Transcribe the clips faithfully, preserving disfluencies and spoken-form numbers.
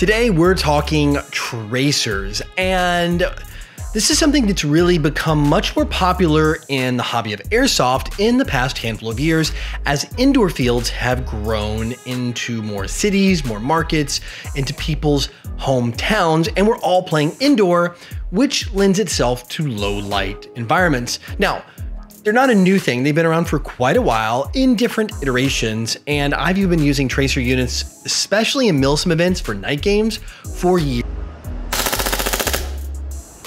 Today we're talking tracers, and this is something that's really become much more popular in the hobby of airsoft in the past handful of years as indoor fields have grown into more cities, more markets, into people's hometowns, and we're all playing indoor, which lends itself to low light environments. Now, they're not a new thing. They've been around for quite a while in different iterations, and I've even been using tracer units, especially in milsim events for night games, for years.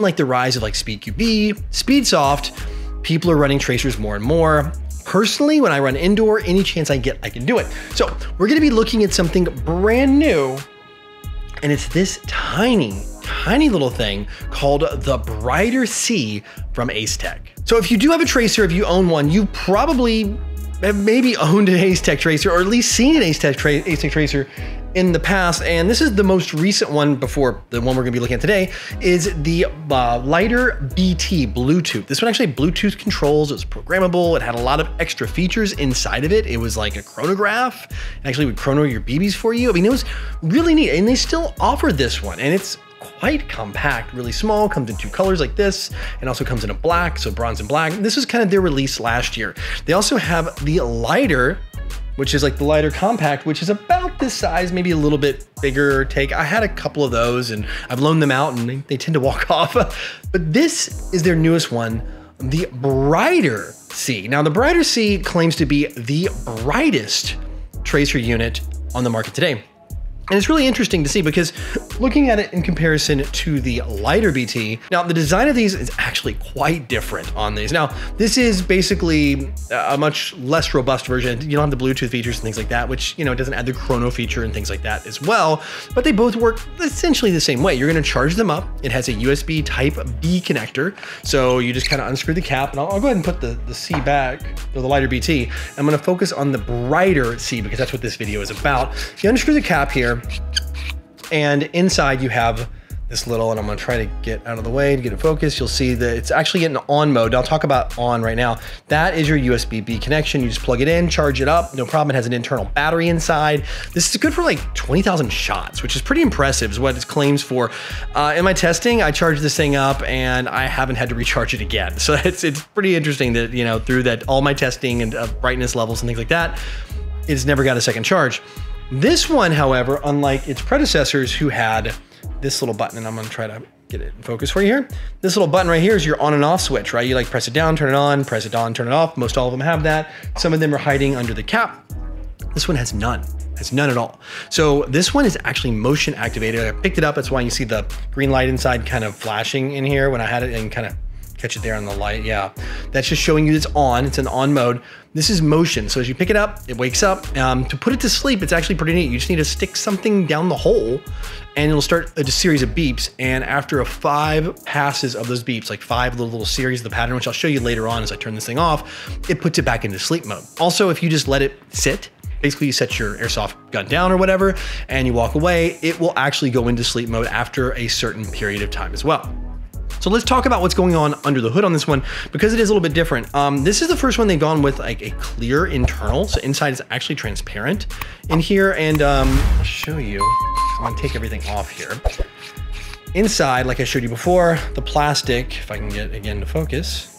Like the rise of like SpeedQB, Speedsoft, people are running tracers more and more. Personally, when I run indoor, any chance I get, I can do it. So we're gonna be looking at something brand new, and it's this tiny, tiny little thing called the Brighter C from Acetech. So if you do have a tracer, if you own one, you probably have maybe owned an Acetech tracer, or at least seen an Acetech, tra Acetech tracer in the past, and this is the most recent one before the one we're gonna be looking at today, is the uh, Lighter B T Bluetooth. This one actually Bluetooth controls, it was programmable, it had a lot of extra features inside of it. It was like a chronograph, it actually would chrono your B Bs for you. I mean, it was really neat, and they still offer this one, and it's quite compact, really small, comes in two colors like this, and also comes in a black, so bronze and black. This was kind of their release last year. They also have the Lighter, which is like the Lighter compact, which is about this size, maybe a little bit bigger take. I had a couple of those and I've loaned them out and they, they tend to walk off. But this is their newest one, the Brighter C. Now the Brighter C claims to be the brightest tracer unit on the market today. And it's really interesting to see because looking at it in comparison to the Lighter B T, now the design of these is actually quite different on these. Now, this is basically a much less robust version. You don't have the Bluetooth features and things like that, which, you know, it doesn't add the chrono feature and things like that as well, but they both work essentially the same way. You're gonna charge them up. It has a U S B type B connector. So you just kind of unscrew the cap, and I'll, I'll go ahead and put the, the C back, or the Lighter B T. I'm gonna focus on the Brighter C because that's what this video is about. If you unscrew the cap here, and inside you have this little, and I'm gonna try to get out of the way to get it focused. You'll see that it's actually in on mode. I'll talk about on right now. That is your U S B-B connection. You just plug it in, charge it up, no problem. It has an internal battery inside. This is good for like twenty thousand shots, which is pretty impressive is what it claims for. Uh, in my testing, I charged this thing up and I haven't had to recharge it again. So it's, it's pretty interesting that, you know, through that, all my testing and uh, brightness levels and things like that, it's never got a second charge. This one, however, unlike its predecessors who had this little button, and I'm gonna try to get it in focus for you here. This little button right here is your on and off switch, right? You like press it down, turn it on, press it on, turn it off. Most all of them have that. Some of them are hiding under the cap. This one has none, has none at all. So this one is actually motion activated. I picked it up, that's why you see the green light inside kind of flashing in here when I had it and kind of catch it there on the light, yeah. That's just showing you it's on, it's in on mode. This is motion, so as you pick it up, it wakes up. Um, to put it to sleep, it's actually pretty neat. You just need to stick something down the hole and it'll start a series of beeps. And after a five passes of those beeps, like five little, little series of the pattern, which I'll show you later on as I turn this thing off, it puts it back into sleep mode. Also, if you just let it sit, basically you set your airsoft gun down or whatever, and you walk away, it will actually go into sleep mode after a certain period of time as well. So let's talk about what's going on under the hood on this one, because it is a little bit different. Um, this is the first one they've gone with like a clear internal. So inside is actually transparent in here. And um, I'll show you, I'm gonna take everything off here. Inside, like I showed you before, the plastic, if I can get again to focus.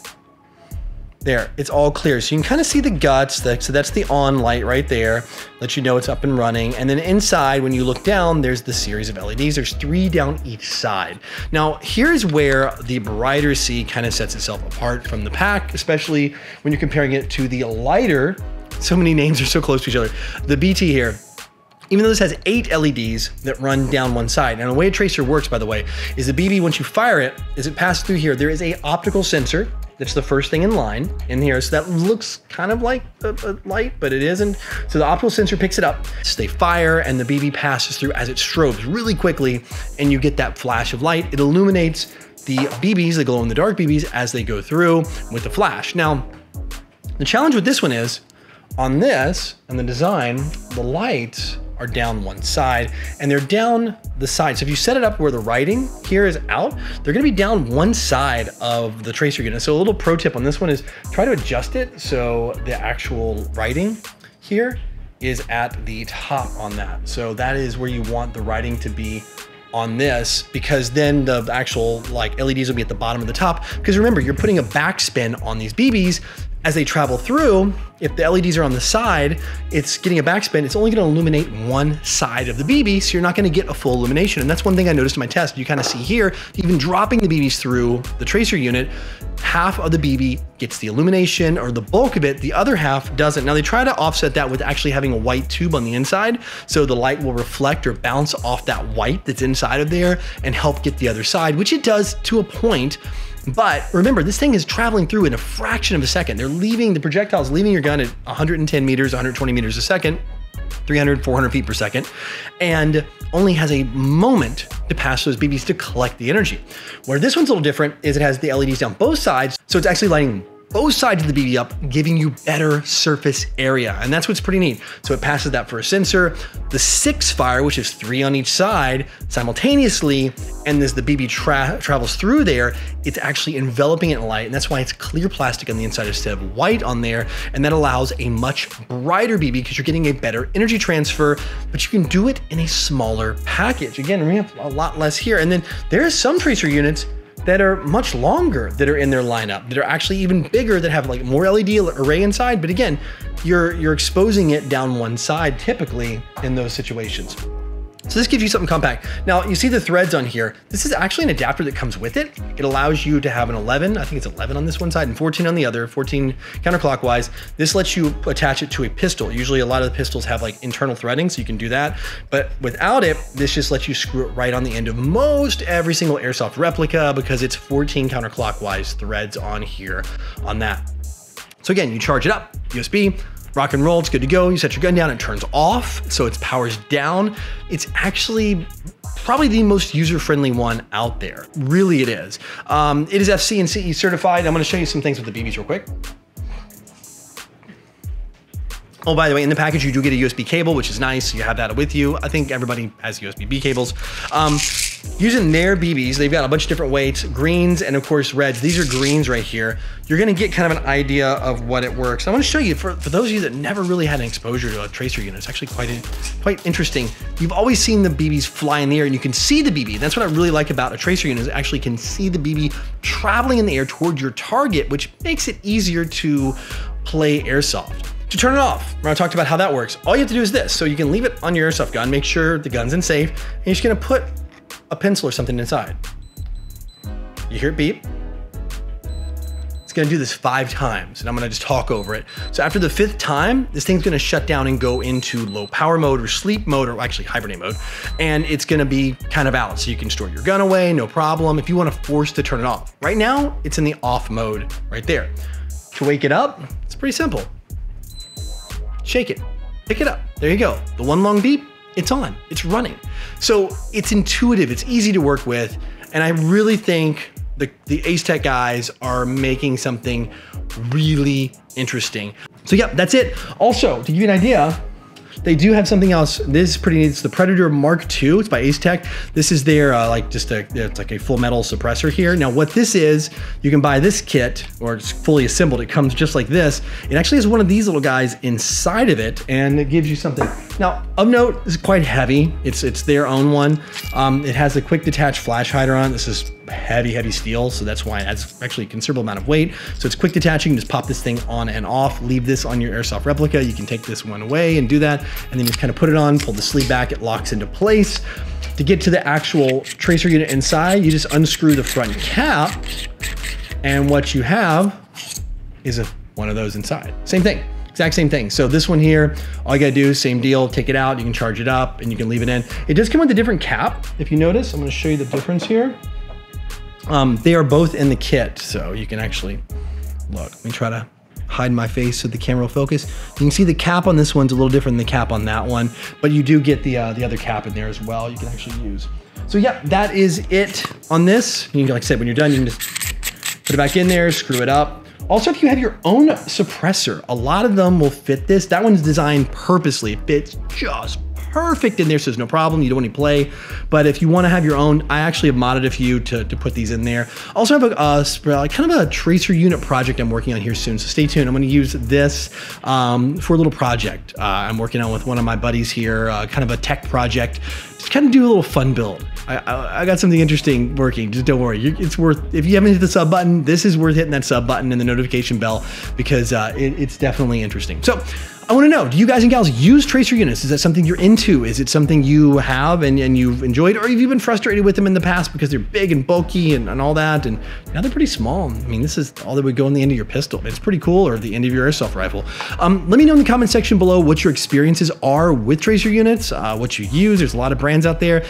There, it's all clear. So you can kind of see the guts. The, so that's the on light right there. Let you know it's up and running. And then inside, when you look down, there's the series of L E Ds. There's three down each side. Now, here's where the Brighter C kind of sets itself apart from the pack, especially when you're comparing it to the Lighter. So many names are so close to each other. The B T here. Even though this has eight L E Ds that run down one side. And the way a tracer works, by the way, is the B B, once you fire it, as it passes through here, there is a optical sensor. That's the first thing in line in here. So that looks kind of like a, a light, but it isn't. So the optical sensor picks it up. So they fire and the B B passes through as it strobes really quickly and you get that flash of light. It illuminates the B Bs, the glow in the dark B Bs as they go through with the flash. Now, the challenge with this one is on this and the design, the lights are down one side and they're down the side. So if you set it up where the writing here is out, they're gonna be down one side of the tracer unit. So a little pro tip on this one is try to adjust it so the actual writing here is at the top on that. So that is where you want the writing to be on this, because then the actual like L E Ds will be at the bottom of the top. Because remember, you're putting a backspin on these B Bs as they travel through. If the L E Ds are on the side, it's getting a backspin. It's only gonna illuminate one side of the B B, so you're not gonna get a full illumination. And that's one thing I noticed in my test. You kind of see here, even dropping the B Bs through the tracer unit, half of the B B gets the illumination or the bulk of it, the other half doesn't. Now they try to offset that with actually having a white tube on the inside, so the light will reflect or bounce off that white that's inside of there and help get the other side, which it does to a point. But remember, this thing is traveling through in a fraction of a second. They're leaving, the projectile's leaving your gun at one hundred ten meters, one hundred twenty meters a second, three hundred, four hundred feet per second, and only has a moment to pass those B Bs to collect the energy. Where this one's a little different is it has the L E Ds down both sides, so it's actually lighting both sides of the B B up, giving you better surface area. And that's what's pretty neat. So it passes that for a sensor, the six fire, which is three on each side simultaneously. And as the B B tra travels through there, it's actually enveloping it in light. And that's why it's clear plastic on the inside instead of white on there. And that allows a much brighter B B because you're getting a better energy transfer, but you can do it in a smaller package. Again, we have a lot less here. And then there's some tracer units that are much longer that are in their lineup, that are actually even bigger, that have like more L E D array inside. But again, you're, you're exposing it down one side typically in those situations. So this gives you something compact. Now you see the threads on here. This is actually an adapter that comes with it. It allows you to have an eleven, I think it's eleven on this one side and fourteen on the other, fourteen counterclockwise. This lets you attach it to a pistol. Usually a lot of the pistols have like internal threading, so you can do that. But without it, this just lets you screw it right on the end of most every single airsoft replica because it's fourteen counterclockwise threads on here on that. So again, you charge it up, U S B, rock and roll, it's good to go. You set your gun down, it turns off, so it's powers down. It's actually probably the most user-friendly one out there. Really it is. Um, it is F C and C E certified. I'm gonna show you some things with the B Bs real quick. Oh, by the way, in the package, you do get a U S B cable, which is nice. You have that with you. I think everybody has U S B B cables. Um, using their B Bs, they've got a bunch of different weights, greens, and of course reds. These are greens right here. You're gonna get kind of an idea of what it works. I wanna show you, for, for those of you that never really had an exposure to a tracer unit, it's actually quite, in, quite interesting. You've always seen the B Bs fly in the air and you can see the B B. That's what I really like about a tracer unit, is actually can see the B B traveling in the air toward your target, which makes it easier to play airsoft. To turn it off, I talked about how that works. All you have to do is this. So you can leave it on your airsoft gun, make sure the gun's in safe, and you're just gonna put a pencil or something inside. You hear it beep. It's gonna do this five times, and I'm gonna just talk over it. So after the fifth time, this thing's gonna shut down and go into low power mode or sleep mode, or actually hibernate mode, and it's gonna be kind of out. So you can store your gun away, no problem, if you wanna force to turn it off. Right now, it's in the off mode right there. To wake it up, it's pretty simple. Shake it, pick it up, there you go. The one long beep, it's on, it's running. So it's intuitive, it's easy to work with, and I really think the, the Acetech guys are making something really interesting. So yeah, that's it. Also, to give you an idea, they do have something else. This is pretty neat. It's the Predator Mark two. It's by Acetech. This is their uh, like just a, it's like a full metal suppressor here. Now what this is, you can buy this kit, or it's fully assembled. It comes just like this. It actually has one of these little guys inside of it, and it gives you something. Now of note, this is quite heavy. It's it's their own one. Um, it has a quick detach flash hider on. This is heavy, heavy steel. So that's why it has actually a considerable amount of weight. So it's quick detaching. Just pop this thing on and off, leave this on your airsoft replica. You can take this one away and do that. And then just kind of put it on, pull the sleeve back, it locks into place. To get to the actual tracer unit inside, you just unscrew the front cap, and what you have is a, one of those inside. Same thing, exact same thing. So this one here, all you gotta do, same deal, take it out, you can charge it up and you can leave it in. It does come with a different cap. If you notice, I'm gonna show you the difference here. Um, they are both in the kit, so you can actually, look, let me try to hide my face so the camera will focus. You can see the cap on this one's a little different than the cap on that one, but you do get the uh, the other cap in there as well you can actually use. So yeah, that is it on this. You can, like I said, when you're done, you can just put it back in there, screw it up. Also, if you have your own suppressor, a lot of them will fit this. That one's designed purposely, it fits just perfect in there, so there's no problem. You don't want to play. But if you want to have your own, I actually have modded a few to, to put these in there. Also have a uh, kind of a tracer unit project I'm working on here soon, so stay tuned. I'm going to use this um, for a little project uh, I'm working on with one of my buddies here, uh, kind of a tech project. Just kind of do a little fun build. I, I, I got something interesting working. Just don't worry. It's worth, if you haven't hit the sub button, this is worth hitting that sub button and the notification bell, because uh, it, it's definitely interesting. So I want to know, do you guys and gals use tracer units? Is that something you're into? Is it something you have and, and you've enjoyed? Or have you been frustrated with them in the past because they're big and bulky and, and all that? And now they're pretty small. I mean, this is all that would go in the end of your pistol. It's pretty cool, or the end of your airsoft rifle. Um, let me know in the comment section below what your experiences are with tracer units, uh, what you use. There's a lot of brands out there.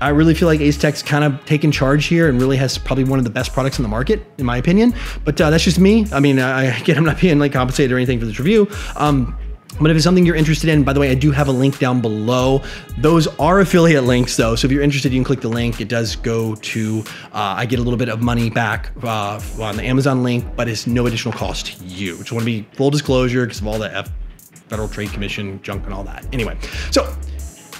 I really feel like Acetech's kind of taken charge here and really has probably one of the best products in the market, in my opinion. But uh, that's just me. I mean, I, again, I'm not being like compensated or anything for this review. Um, But if it's something you're interested in, by the way, I do have a link down below. Those are affiliate links though. So if you're interested, you can click the link. It does go to, uh, I get a little bit of money back uh, on the Amazon link, but it's no additional cost to you. Just want to be full disclosure because of all the F Federal Trade Commission junk and all that. Anyway, so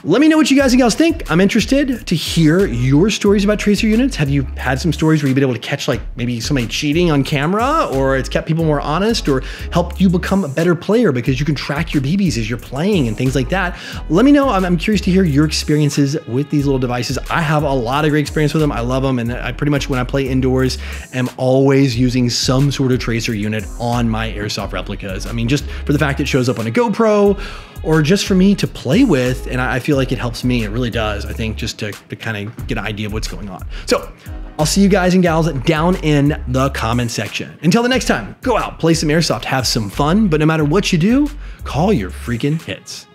let me know what you guys and gals think. I'm interested to hear your stories about tracer units. Have you had some stories where you've been able to catch like maybe somebody cheating on camera, or it's kept people more honest, or helped you become a better player because you can track your B Bs as you're playing and things like that? Let me know. I'm, I'm curious to hear your experiences with these little devices. I have a lot of great experience with them. I love them. And I pretty much, when I play indoors, am always using some sort of tracer unit on my airsoft replicas. I mean, just for the fact it shows up on a GoPro, or just for me to play with, and I feel feel like it helps me. It really does, I think, just to, to kind of get an idea of what's going on. So I'll see you guys and gals down in the comment section. Until the next time, go out, play some airsoft, have some fun, but no matter what you do, call your freaking hits.